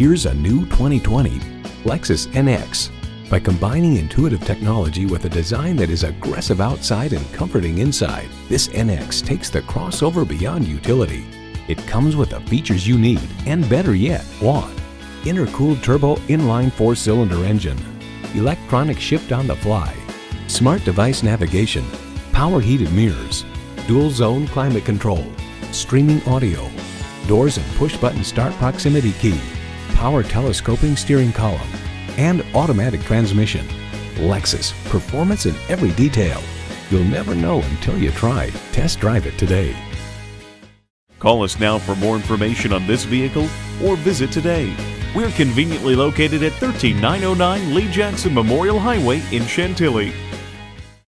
Here's a new 2020 Lexus NX. By combining intuitive technology with a design that is aggressive outside and comforting inside, this NX takes the crossover beyond utility. It comes with the features you need and, better yet, want. Intercooled turbo inline 4-cylinder engine, electronic shift on the fly, smart device navigation, power heated mirrors, dual zone climate control, streaming audio, doors and push button start proximity key, power telescoping steering column, and automatic transmission. Lexus, performance in every detail. You'll never know until you try. Test drive it today. Call us now for more information on this vehicle or visit today. We're conveniently located at 13909 Lee Jackson Memorial Highway in Chantilly.